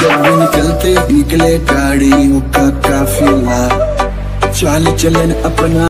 चलते निकलते निकले गाड़ी मुक्का काफिला, चाल चलन अपना।